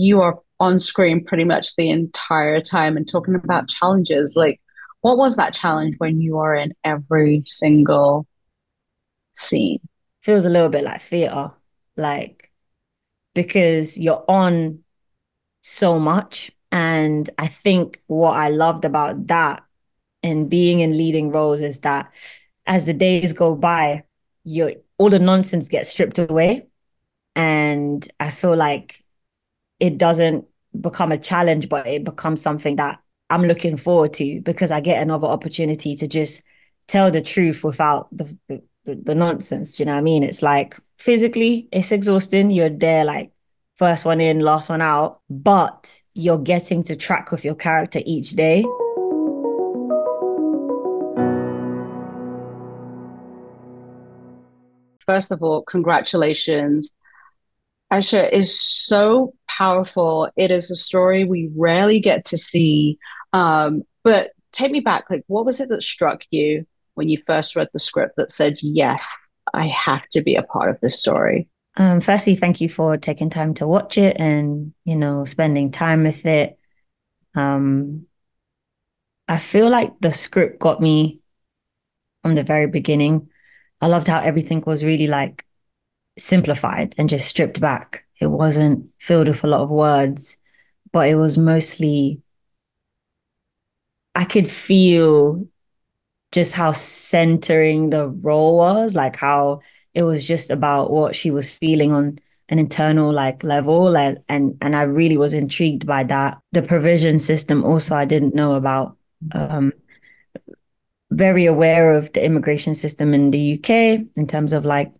you are on screen pretty much the entire time and talking about challenges. Like, what was that challenge when you are in every single scene? Feels a little bit like theatre, like, because you're on so much. And I think what I loved about that and being in leading roles is that as the days go by, all the nonsense gets stripped away. And I feel like it doesn't become a challenge, but it becomes something that I'm looking forward to, because I get another opportunity to just tell the truth without the nonsense. Do you know what I mean? It's like physically, it's exhausting. You're there like first one in, last one out, but you're getting to track with your character each day. First of all, congratulations. Aisha is so powerful. It is a story we rarely get to see. But take me back. Like, what was it that struck you when you first read the script that said, yes, I have to be a part of this story? Firstly, thank you for taking time to watch it and, you know, spending time with it. I feel like the script got me from the very beginning. I loved how everything was really like simplified and just stripped back. It wasn't filled with a lot of words, but it was mostly, I could feel just how centering the role was, like how it was just about what she was feeling on an internal like level. And I really was intrigued by that. The provision system also I didn't know about. Very aware of the immigration system in the UK in terms of like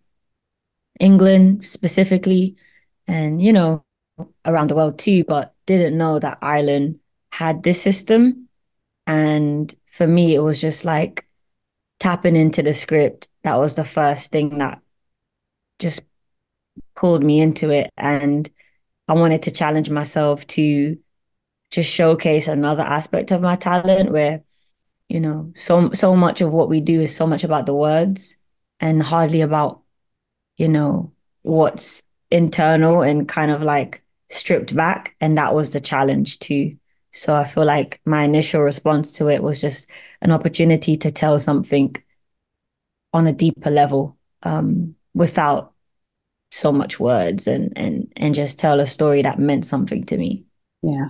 England specifically, and, you know, around the world too, but didn't know that Ireland had this system. And for me, it was just like tapping into the script. That was the first thing that just pulled me into it. And I wanted to challenge myself to just showcase another aspect of my talent where, you know, so much of what we do is so much about the words and hardly about, you know, what's internal and kind of like stripped back. And that was the challenge too. So I feel like my initial response to it was just an opportunity to tell something on a deeper level, without so much words, and just tell a story that meant something to me. Yeah.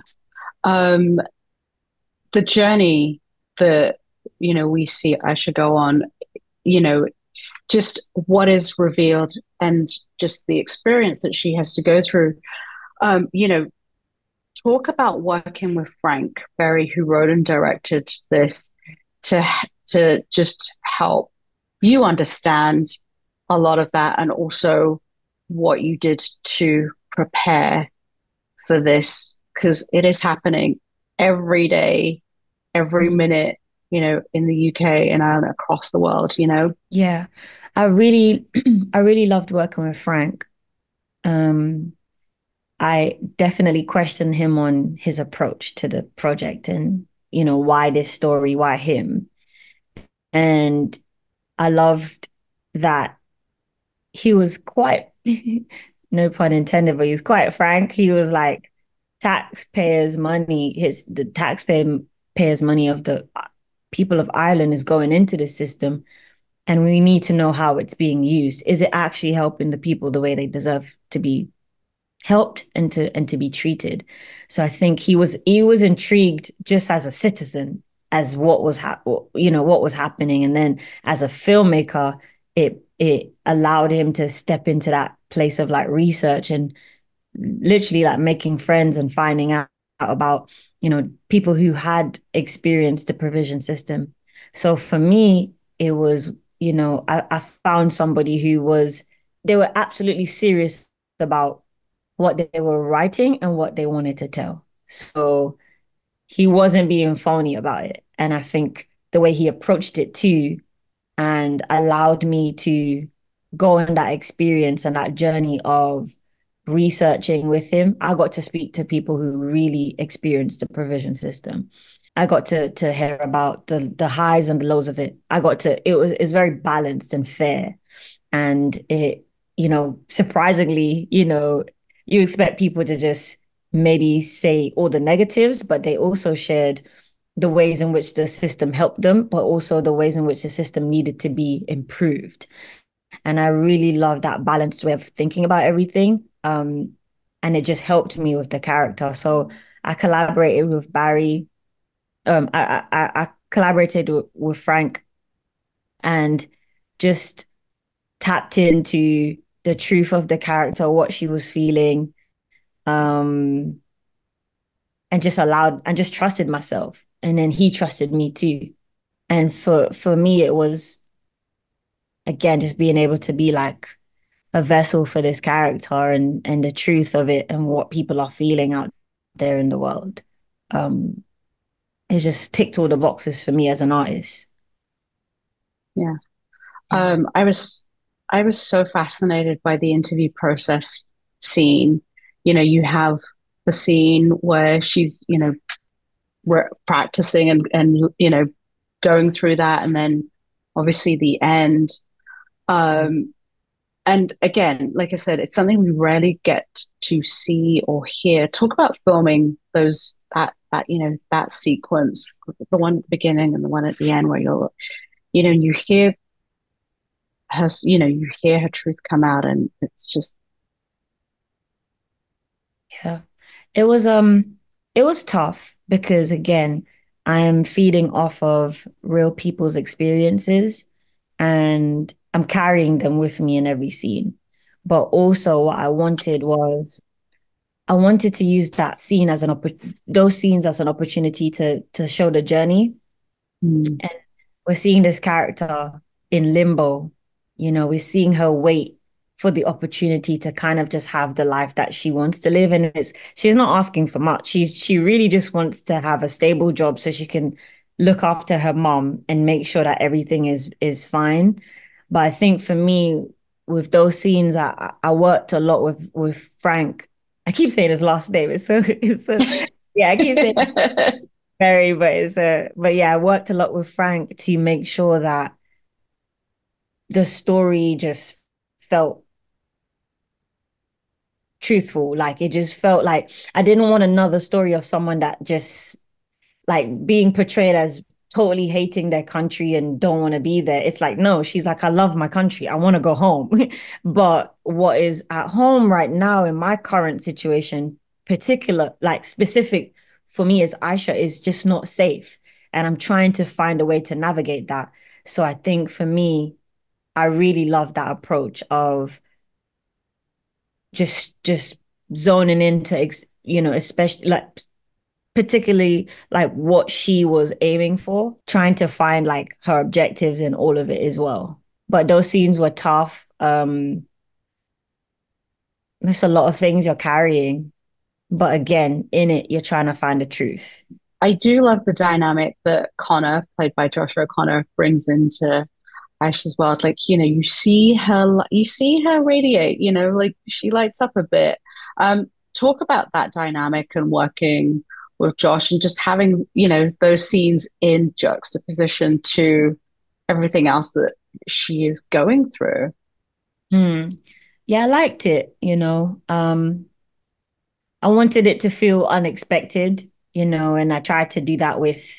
The journey that, you know, we see Aisha go on, you know, just what is revealed and just the experience that she has to go through. You know, talk about working with Frank Barry, who wrote and directed this, to just help you understand a lot of that, and also what you did to prepare for this, because it is happening every day, every minute, you know, in the UK and Ireland, across the world, you know? Yeah. I really loved working with Frank. I definitely questioned him on his approach to the project and, you know, why this story, why him? And I loved that he was quite, no pun intended, but he was quite frank. He was like, taxpayers' money, the taxpayers' money of the people of Ireland is going into this system, and we need to know how it's being used. Is it actually helping the people the way they deserve to be helped and to be treated? So I think he was intrigued just as a citizen as what was what was happening, and then as a filmmaker, it allowed him to step into that place of like research and literally like making friends and finding out about, you know, people who had experienced the provision system. So for me, it was, you know, I found somebody who was, they were absolutely serious about what they were writing and what they wanted to tell. So he wasn't being phony about it. And I think the way he approached it too, and allowed me to go on that experience and that journey of researching with him, I got to speak to people who really experienced the provision system. I got to hear about the highs and the lows of it. It was very balanced and fair. And it, you know, surprisingly, you know, you expect people to just maybe say all the negatives, but they also shared the ways in which the system helped them, but also the ways in which the system needed to be improved. And I really love that balanced way of thinking about everything. And it just helped me with the character. So I collaborated with Barry. I collaborated with Frank and just tapped into the truth of the character, what she was feeling, and just allowed and just trusted myself. And then he trusted me too. And for me, it was, again, just being able to be like a vessel for this character and the truth of it and what people are feeling out there in the world. It just ticked all the boxes for me as an artist. Yeah. I was so fascinated by the interview process scene. You know, you have the scene where she's, you know, practicing and, you know, going through that. And then obviously the end. And again, like I said, it's something we rarely get to see or hear. Talk about filming those, that, you know, that sequence, the one at the beginning and the one at the end where you're, you know, you hear her, you know, you hear her truth come out, and it's just. Yeah, it was tough because, again, I am feeding off of real people's experiences and I'm carrying them with me in every scene. But also what I wanted was to use that scene as an opportunity to show the journey. Mm. And we're seeing this character in limbo. You know, we're seeing her wait for the opportunity to kind of just have the life that she wants to live. And she's not asking for much. She really just wants to have a stable job so she can look after her mom and make sure that everything is fine. But I think for me, with those scenes, I worked a lot with Frank. I keep saying his last name. Yeah, I keep saying Barry, but yeah, I worked a lot with Frank to make sure that the story just felt truthful. Like, it just felt like I didn't want another story of someone that just like being portrayed as totally hating their country and don't want to be there. It's like, no, she's like, I love my country. I want to go home. But what is at home right now in my current situation, specific for me as Aisha, is just not safe. And I'm trying to find a way to navigate that. So I think for me, I really love that approach of just zoning into, you know, especially like, particularly like what she was aiming for, trying to find like her objectives in all of it as well. But those scenes were tough. There's a lot of things you're carrying, but again, in it, you're trying to find the truth. I do love the dynamic that Connor, played by Joshua O'Connor, brings into Aisha's world. Like, you know, you see her radiate, you know, like she lights up a bit. Talk about that dynamic and working with Josh and just having, you know, those scenes in juxtaposition to everything else that she is going through. Mm. Yeah, I liked it, you know. I wanted it to feel unexpected, you know, and I tried to do that with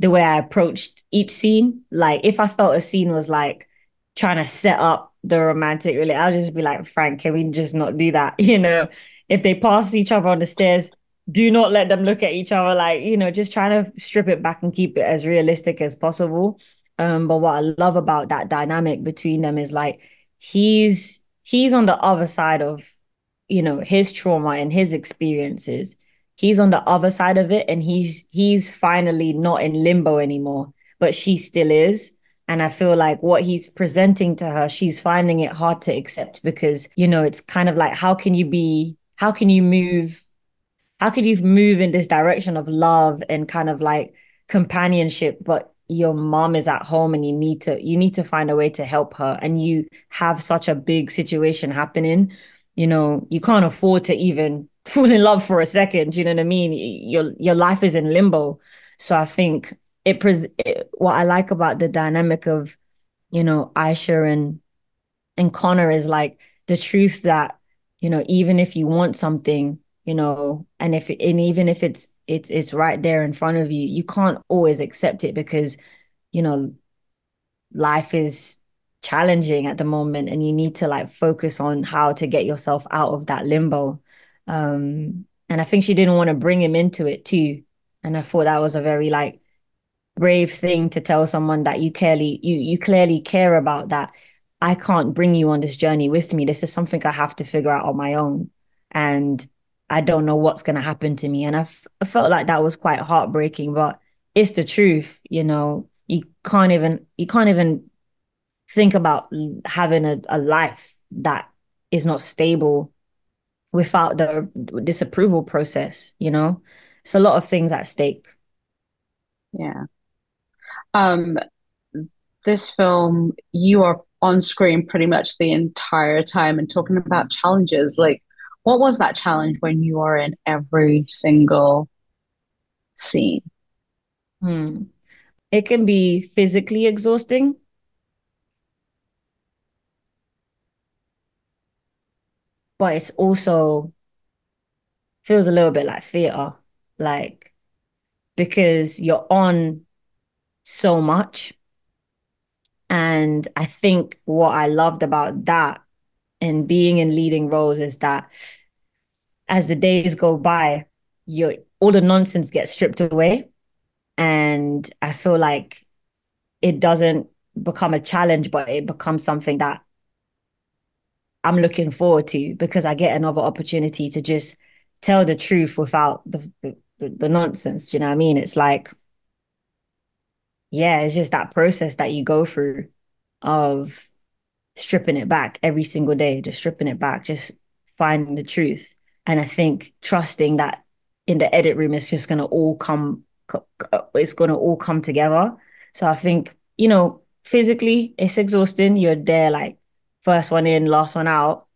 the way I approached each scene. Like, if I felt a scene was like trying to set up the romantic relationship, I'll just be like, Frank, can we just not do that? You know, if they pass each other on the stairs, do not let them look at each other, like, you know, just trying to strip it back and keep it as realistic as possible. But what I love about that dynamic between them is like, he's on the other side of, you know, his trauma and his experiences. He's on the other side of it, and he's finally not in limbo anymore, but she still is. And I feel like what he's presenting to her, she's finding it hard to accept because, you know, it's kind of like, how could you move in this direction of love and kind of like companionship, but your mom is at home and you need to find a way to help her, and you have such a big situation happening, you know, you can't afford to even fall in love for a second, you know what I mean? Your life is in limbo. So I think what I like about the dynamic of, you know, Aisha and Connor is like the truth that, you know, even if you want something, you know, and if, and even if it's right there in front of you, you can't always accept it because, you know, life is challenging at the moment and you need to like focus on how to get yourself out of that limbo. And I think she didn't want to bring him into it too. And I thought that was a very like brave thing to tell someone that you clearly care about, that I can't bring you on this journey with me. This is something I have to figure out on my own. And I don't know what's going to happen to me. And I felt like that was quite heartbreaking, but it's the truth. You know, you can't even think about having a life that is not stable without the disapproval process, you know? It's a lot of things at stake. Yeah. This film, you are on screen pretty much the entire time and talking about challenges. Like, what was that challenge when you are in every single scene? It can be physically exhausting. But it's also feels a little bit like theater, like, because you're on so much. And I think what I loved about that and being in leading roles is that as the days go by, all the nonsense gets stripped away. And I feel like it doesn't become a challenge, but it becomes something that I'm looking forward to, because I get another opportunity to just tell the truth without the nonsense. Do you know what I mean? It's like, yeah, it's just that process that you go through of stripping it back every single day, just stripping it back, just finding the truth. And I think trusting that in the edit room, it's just going to all come, it's going to all come together. So I think, you know, physically it's exhausting. You're there like, first one in, last one out,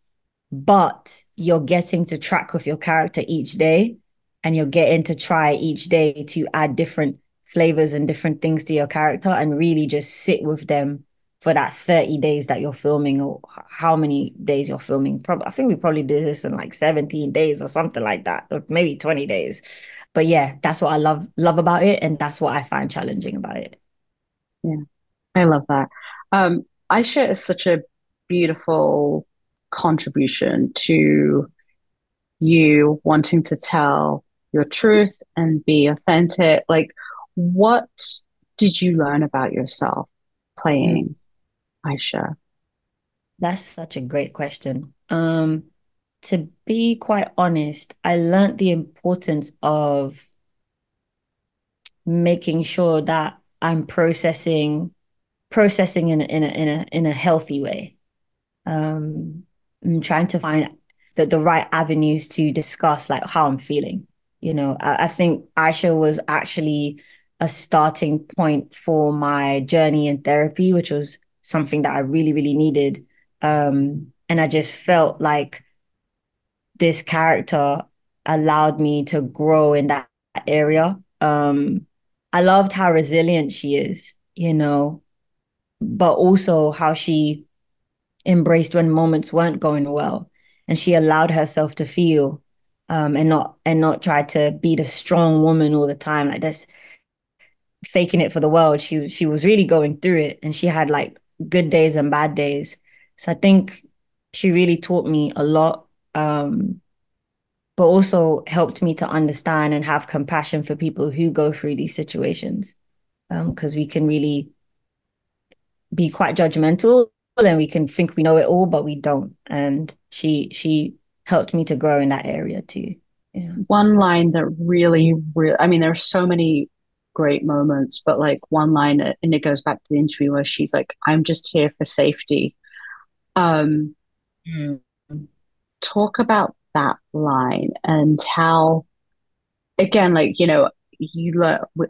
but you're getting to track with your character each day, and you're getting to try each day to add different flavors and different things to your character and really just sit with them for that 30 days that you're filming, or how many days you're filming. I think we probably did this in like 17 days or something like that, or maybe 20 days. But yeah, that's what I love about it. And that's what I find challenging about it. Yeah, I love that. Aisha is such a beautiful contribution to you wanting to tell your truth and be authentic. Like, what did you learn about yourself playing Aisha? That's such a great question. To be quite honest, I learned the importance of making sure that I'm processing in a healthy way. I'm trying to find the right avenues to discuss like how I'm feeling. You know, I think Aisha was actually a starting point for my journey in therapy, which was something that I really, really needed. And I just felt like this character allowed me to grow in that area. I loved how resilient she is, you know, but also how she embraced when moments weren't going well, and she allowed herself to feel, and not try to be the strong woman all the time, like this faking it for the world. She was really going through it, and she had like good days and bad days. So I think she really taught me a lot, but also helped me to understand and have compassion for people who go through these situations, because we can really be quite judgmental, and we can think we know it all, but we don't. And she helped me to grow in that area too. Yeah. One line that really, I mean, there are so many great moments, but like one line, and it goes back to the interview where she's like, "I'm just here for safety." Talk about that line and how, again, like, you know,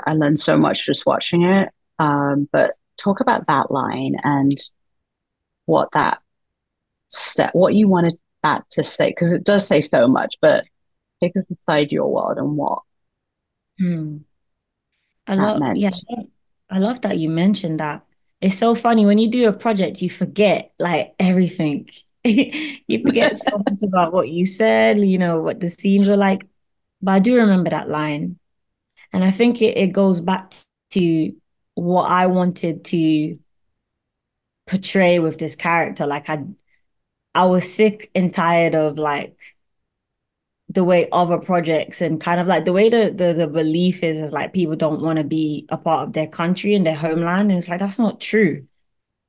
I learned so much just watching it. But talk about that line and what you wanted that to say, because it does say so much, but take us inside your world and what meant. Yeah, I love that you mentioned that. It's so funny when you do a project, you forget like everything, You forget so much about what you said, you know, what the scenes were like. But I do remember that line. And I think it goes back to what I wanted to portray with this character. Like, I was sick and tired of, like, the way other projects and kind of like the way the belief is like people don't want to be a part of their country and their homeland. And it's like, that's not true.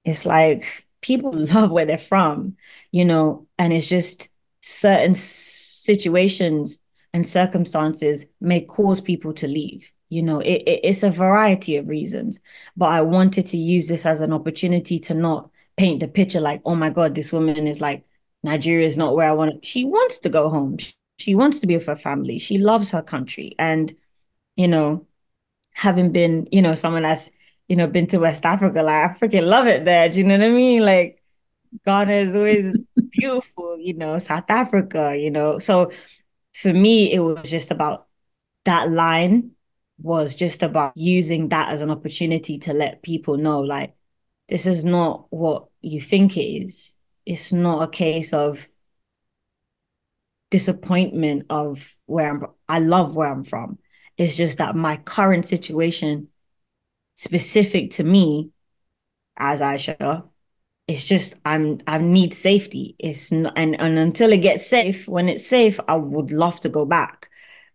It's like people love where they're from, you know, and it's just certain situations and circumstances may cause people to leave. You know, it's a variety of reasons, but I wanted to use this as an opportunity to not paint the picture like, oh my God, this woman is like, Nigeria is not where I want it. She wants to go home. She wants to be with her family. She loves her country. And, you know, having been, you know, someone that's, you know, been to West Africa, like I freaking love it there. Do you know what I mean? Like Ghana is always beautiful, you know, South Africa, you know. So for me, it was just about that line was just about using that as an opportunity to let people know, like, this is not what you think it is. It's not a case of disappointment of where I'm from. I love where I'm from. It's just that my current situation, specific to me as Aisha, it's just I need safety. It's not, and until it gets safe, when it's safe, I would love to go back.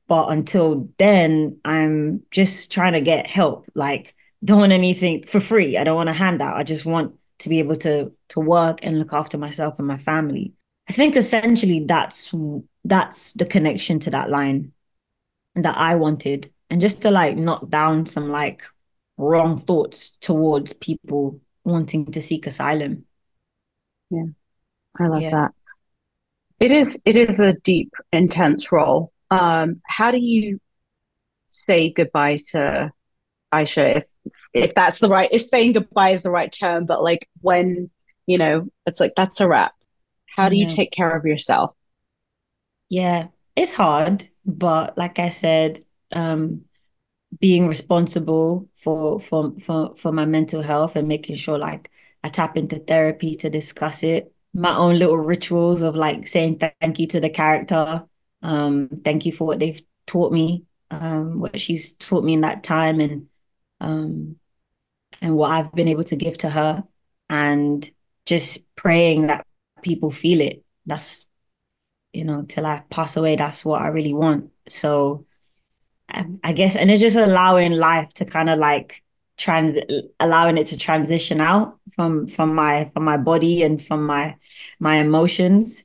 But until then, I'm just trying to get help. Like, don't want anything for free. I don't want a handout. I just want to be able to work and look after myself and my family. I think essentially that's the connection to that line that I wanted. And just to like knock down some like wrong thoughts towards people wanting to seek asylum. Yeah, I love that. It is a deep, intense role. How do you say goodbye to Aisha, if that's the right, if saying goodbye is the right term, but like when, you know, it's like, that's a wrap. How do you take care of yourself? Yeah, it's hard, but like I said, being responsible for my mental health and making sure like I tap into therapy to discuss it. My own little rituals of like saying thank you to the character. Thank you for what they've taught me, what she's taught me in that time, and what I've been able to give to her, and just praying that people feel it. That's, you know, till I pass away, that's what I really want. So I guess, and it's just allowing life to kind of like allowing it to transition out from my body and from my emotions,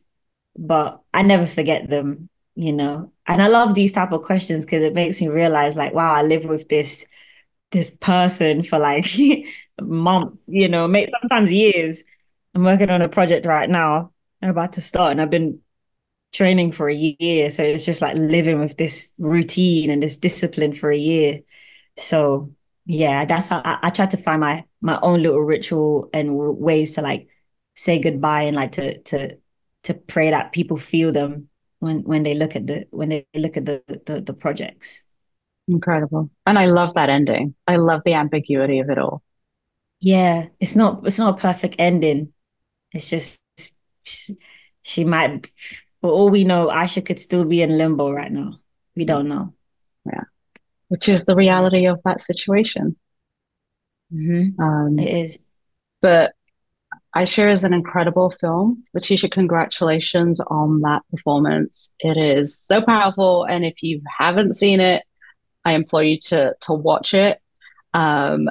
but I never forget them, you know. And I love these type of questions because it makes me realize like, wow, I live with this person for like months, you know, sometimes years. I'm working on a project right now. I'm about to start and I've been training for a year. So it's just like living with this routine and this discipline for a year. So yeah, that's how I try to find my own little ritual and ways to like say goodbye and like to pray that people feel them when they look at the projects. Incredible. And I love that ending. I love the ambiguity of it all. Yeah, it's not a perfect ending. It's just she might, for all we know, Aisha could still be in limbo right now. We don't know. Yeah, which is the reality of that situation. Mm-hmm. It is. But Aisha is an incredible film. Letitia, congratulations on that performance. It is so powerful, and if you haven't seen it, I implore you to watch it. And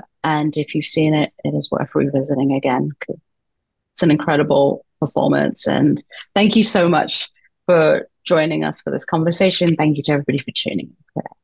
if you've seen it, it is worth revisiting again. It's an incredible performance. And thank you so much for joining us for this conversation. Thank you to everybody for tuning in today.